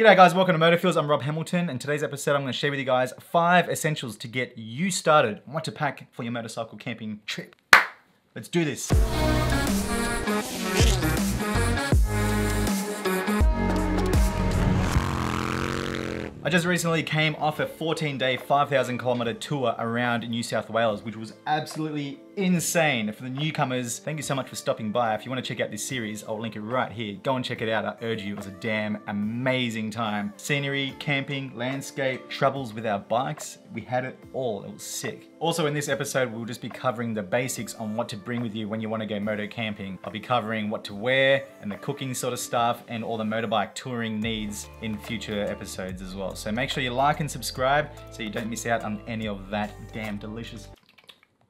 G'day guys, welcome to Moto Feelz. I'm Rob Hamilton, and today's episode I'm going to share with you guys 5 essentials to get you started on what to pack for your motorcycle camping trip. Let's do this. I just recently came off a 14-day, 5,000-kilometer tour around New South Wales, which was absolutely insane. For the newcomers, thank you so much for stopping by. If you want to check out this series, I'll link it right here. Go and check it out, I urge you. It was a damn amazing time. Scenery, camping, landscape, troubles with our bikes. We had it all, it was sick. Also in this episode, we'll just be covering the basics on what to bring with you when you want to go moto camping. I'll be covering what to wear and the cooking sort of stuff and all the motorbike touring needs in future episodes as well. So make sure you like and subscribe so you don't miss out on any of that damn delicious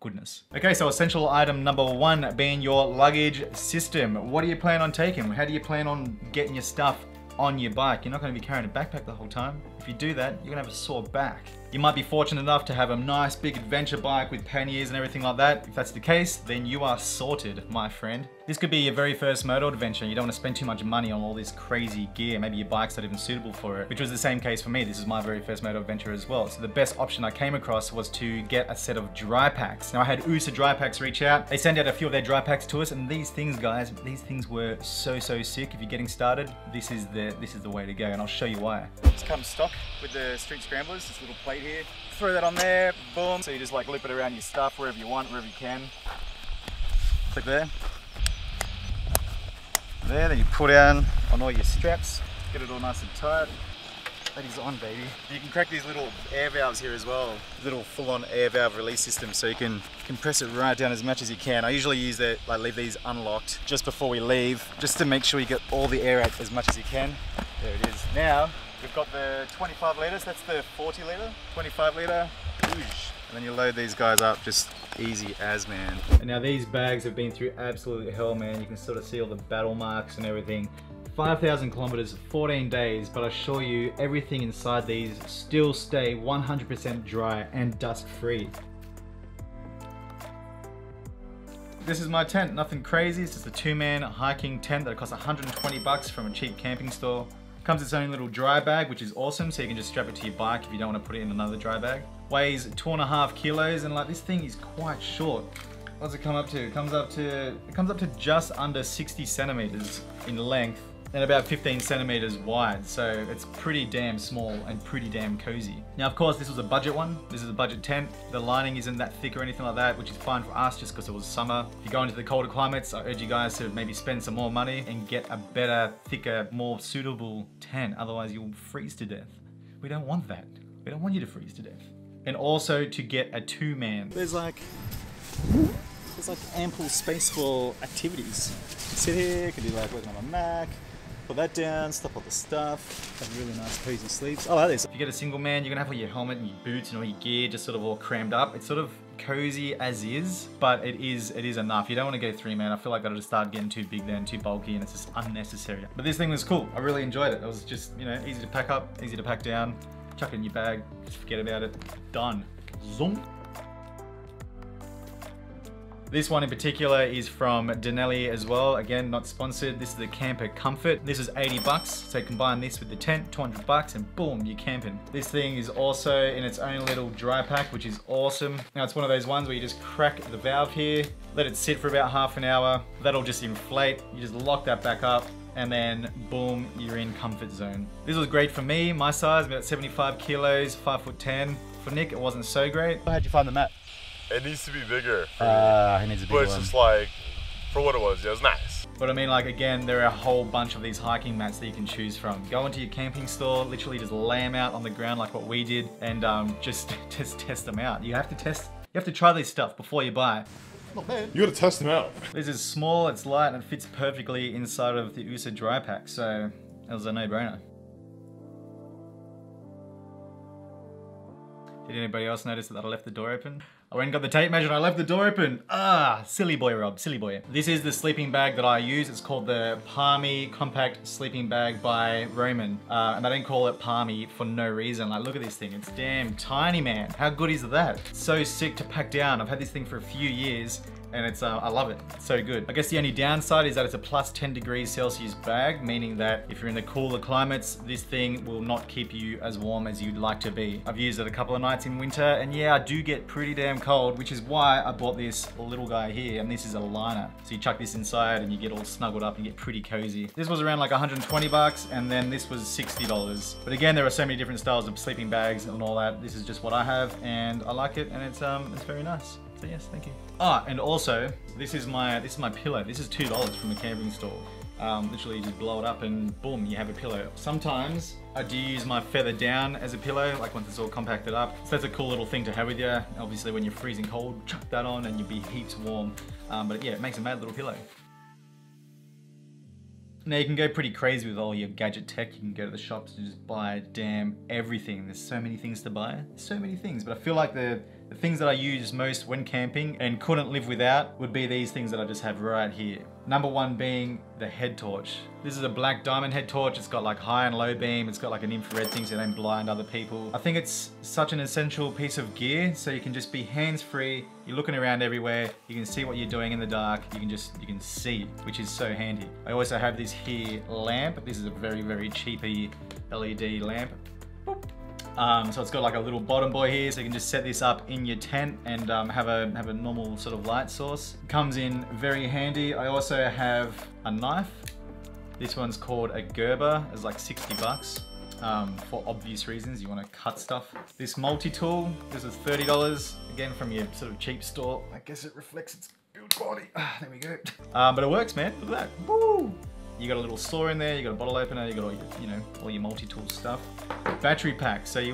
goodness. Okay, so essential item number 1 being your luggage system. What do you plan on taking? How do you plan on getting your stuff on your bike? You're not going to be carrying a backpack the whole time. If you do that, you're going to have a sore back. You might be fortunate enough to have a nice big adventure bike with panniers and everything like that. If that's the case, then you are sorted, my friend. This could be your very first moto adventure. You don't want to spend too much money on all this crazy gear. Maybe your bike's not even suitable for it, which was the same case for me. This is my very first moto adventure as well. So the best option I came across was to get a set of dry packs. Now I had Osah Dry Packs reach out. They sent out a few of their dry packs to us, and these things, guys, these things were so sick. If you're getting started, this is the way to go, and I'll show you why. Just come stock with the Street Scramblers, this little plate here. Throw that on there, boom. So you just like loop it around your stuff wherever you want, wherever you can. Click there. There, then you pull down on all your straps, get it all nice and tight. That is on, baby. You can crack these little air valves here as well. Little full-on air valve release system, so you can compress it right down as much as you can. I usually use that, I leave these unlocked just before we leave, just to make sure you get all the air out as much as you can. There it is. Now, we've got the 25 litres, that's the 40 litre, 25 litre, whoosh. And then you load these guys up, just easy as, man. And now these bags have been through absolute hell, man. You can sort of see all the battle marks and everything. 5,000 kilometers, 14 days, but I assure you, everything inside these still stay 100% dry and dust free. This is my tent, nothing crazy. It's just a 2-man hiking tent that costs 120 bucks from a cheap camping store. It comes with its own little dry bag, which is awesome, so you can just strap it to your bike if you don't want to put it in another dry bag. Weighs 2.5 kilos, and like, this thing is quite short. What's it come up to? It comes up to just under 60 centimeters in length and about 15 centimeters wide, so it's pretty damn small and pretty damn cozy. Now of course this was a budget one, this is a budget tent. The lining isn't that thick or anything like that, which is fine for us just because it was summer. If you go into the colder climates, I urge you guys to maybe spend some more money and get a better, thicker, more suitable tent, otherwise you'll freeze to death. We don't want that. We don't want you to freeze to death. And also to get a 2-man. There's like ample space for activities. You can sit here, you can do like working on my Mac, put that down, stuff all the stuff, have really nice cozy sleeves. I like this. If you get a single man, you're gonna have all your helmet and your boots and all your gear just sort of all crammed up. It's sort of cozy as is, but it is enough. You don't want to go 3-man. I feel like that'll just start getting too big then, too bulky, and it's just unnecessary. But this thing was cool. I really enjoyed it. It was just, you know, easy to pack up, easy to pack down, chuck it in your bag, just forget about it. Done. Zoom. This one in particular is from Denelli as well. Again, not sponsored. This is the Camper Comfort. This is 80 bucks. So combine this with the tent, 200 bucks, and boom, you're camping. This thing is also in its own little dry pack, which is awesome. Now it's one of those ones where you just crack the valve here, let it sit for about half an hour. That'll just inflate. You just lock that back up, and then boom, you're in comfort zone. This was great for me, my size, about 75 kilos, 5'10". For Nick, it wasn't so great. How'd you find the mat? It needs to be bigger. It needs a bigger one. But it's just like, for what it was nice. But I mean, like, again, there are a whole bunch of these hiking mats that you can choose from. Go into your camping store, literally just lay them out on the ground like what we did, and just test them out. You have to try this stuff before you buy. Not bad. You gotta test them out. This is small, it's light, and it fits perfectly inside of the Osah Dry Pack, so it was a no-brainer. Did anybody else notice that I left the door open? I went and got the tape measure and I left the door open. Ah, silly boy, Rob, silly boy. This is the sleeping bag that I use. It's called the Palmy Compact Sleeping Bag by Roman. And I didn't call it Palmy for no reason. Like, look at this thing. It's damn tiny, man. How good is that? So sick to pack down. I've had this thing for a few years and it's, I love it. It's so good. I guess the only downside is that it's a plus 10 degrees Celsius bag, meaning that if you're in the cooler climates, this thing will not keep you as warm as you'd like to be. I've used it a couple of nights in winter and yeah, I do get pretty damn cold, which is why I bought this little guy here, and this is a liner. So you chuck this inside and you get all snuggled up and get pretty cozy. This was around like 120 bucks, and then this was $60. But again, there are so many different styles of sleeping bags and all that. This is just what I have and I like it, and it's very nice. So yes, thank you. Ah, and also, this is my pillow. This is $2 from a Canberra store. Literally you just blow it up and boom, you have a pillow. Sometimes I do use my feather down as a pillow, like once it's all compacted up. So that's a cool little thing to have with you. Obviously when you're freezing cold, chuck that on and you'll be heaps warm. But yeah, it makes a mad little pillow. Now you can go pretty crazy with all your gadget tech. You can go to the shops and just buy damn everything. There's so many things to buy, so many things. But I feel like the things that I use most when camping and couldn't live without would be these things that I just have right here. Number one being the head torch. This is a Black Diamond head torch. It's got like high and low beam. It's got like an infrared thing so you don't blind other people. I think it's such an essential piece of gear, so you can just be hands-free. You're looking around everywhere. You can see what you're doing in the dark. You can see, which is so handy. I also have this here lamp. This is a very, very cheapy LED lamp. Boop. So it's got like a little bottom boy here, so you can just set this up in your tent and have a normal sort of light source. Comes in very handy. I also have a knife. This one's called a Gerber. It's like 60 bucks. For obvious reasons, you want to cut stuff. This multi-tool, this is $30. Again, from your sort of cheap store. I guess it reflects its build quality. Ah, there we go. But it works, man. Look at that. Woo! You got a little saw in there, you got a bottle opener, you got all your, you know, all your multi-tool stuff. Battery pack, so you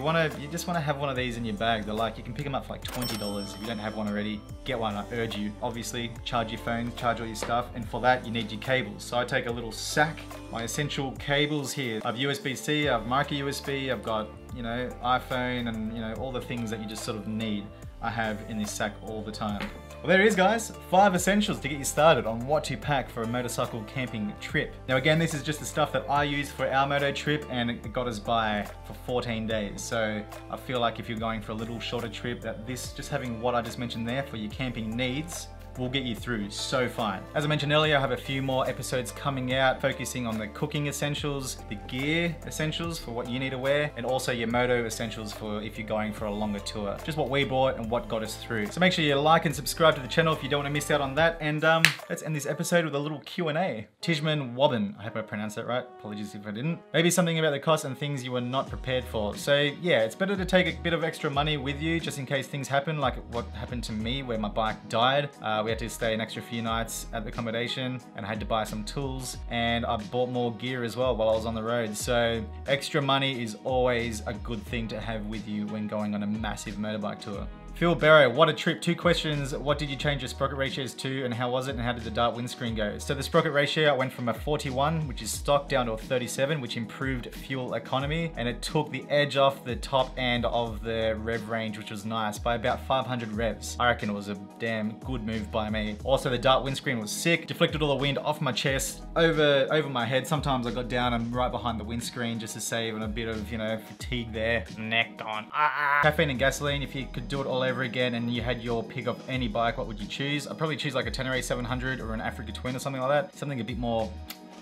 just wanna have one of these in your bag. They're like, you can pick them up for like $20. If you don't have one already, get one, I urge you. Obviously, charge your phone, charge all your stuff, and for that, you need your cables. So I take a little sack, my essential cables here. I've USB-C, I've micro USB, I've got, you know, iPhone and, you know, all the things that you just sort of need, I have in this sack all the time. Well, there it is, guys. 5 essentials to get you started on what to pack for a motorcycle camping trip. Now, again, this is just the stuff that I used for our moto trip, and it got us by for 14 days. So I feel like if you're going for a little shorter trip, that this, just having what I just mentioned there for your camping needs, will get you through so fine. As I mentioned earlier, I have a few more episodes coming out focusing on the cooking essentials, the gear essentials for what you need to wear, and also your moto essentials for if you're going for a longer tour. Just what we bought and what got us through. So make sure you like and subscribe to the channel if you don't want to miss out on that. And let's end this episode with a little Q&A. Tijman Wobben, I hope I pronounced that right. Apologies if I didn't. Maybe something about the cost and things you were not prepared for. So yeah, it's better to take a bit of extra money with you just in case things happen, like what happened to me where my bike died. We had to stay an extra few nights at the accommodation, and I had to buy some tools, and I bought more gear as well while I was on the road. So extra money is always a good thing to have with you when going on a massive motorbike tour. Phil Barrow, what a trip. 2 questions. What did you change your sprocket ratios to, and how was it, and how did the dart windscreen go? So the sprocket ratio, I went from a 41, which is stock, down to a 37, which improved fuel economy, and it took the edge off the top end of the rev range, which was nice, by about 500 revs. I reckon it was a damn good move by me. Also, the dart windscreen was sick. Deflected all the wind off my chest, over my head. Sometimes I got down and right behind the windscreen just to save on a bit of, you know, fatigue there. Neck on. Ah. Caffeine and gasoline, if you could do it all over again and you had your pick of any bike, what would you choose? I'd probably choose like a Tenere 700 or an Africa Twin or something like that. Something a bit more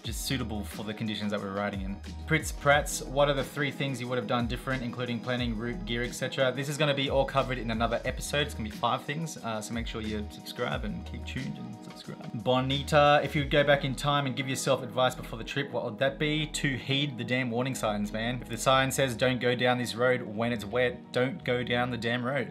just suitable for the conditions that we're riding in. Fritz Pratz, what are the 3 things you would have done different, including planning, route, gear, etc.? This is gonna be all covered in another episode. It's gonna be 5 things, so make sure you subscribe and keep tuned and subscribe. Bonita, if you would go back in time and give yourself advice before the trip, what would that be? To heed the damn warning signs, man. If the sign says, don't go down this road when it's wet, don't go down the damn road.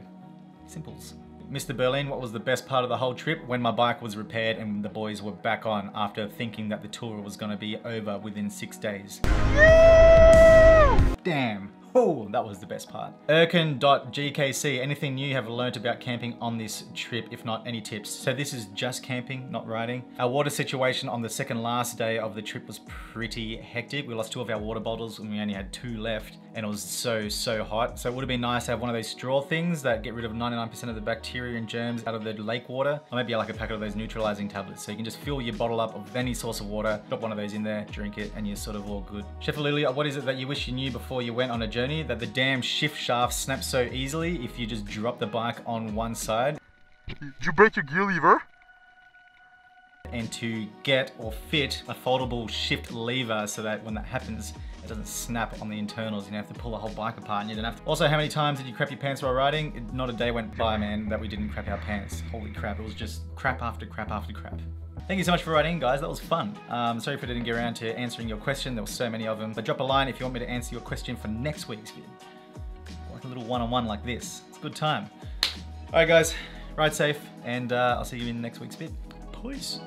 Simples. Mr. Berlin, what was the best part of the whole trip? When my bike was repaired and the boys were back on after thinking that the tour was going to be over within 6 days. Yeah! Damn. Oh, that was the best part. Erkin.gkc, anything new you have learnt about camping on this trip? If not, any tips? So this is just camping, not riding. Our water situation on the second last day of the trip was pretty hectic. We lost two of our water bottles and we only had two left, and it was so hot. So it would have been nice to have one of those straw things that get rid of 99% of the bacteria and germs out of the lake water, or maybe like a packet of those neutralizing tablets. So you can just fill your bottle up of any source of water, drop one of those in there, drink it, and you're sort of all good. Chefalulia, what is it that you wish you knew before you went on a journey? That the damn shift shaft snaps so easily if you just drop the bike on one side. You break your gear lever. And to get or fit a foldable shift lever so that when that happens, it doesn't snap on the internals. You don't have to pull the whole bike apart, and you don't have to. Also, how many times did you crap your pants while riding? Not a day went by, man, that we didn't crap our pants. Holy crap, it was just crap after crap after crap. Thank you so much for writing in, guys. That was fun. Sorry if I didn't get around to answering your question. There were so many of them. But drop a line if you want me to answer your question for next week's video. Like a little one-on-one like this. It's a good time. All right, guys. Ride safe, and I'll see you in next week's vid. Peace.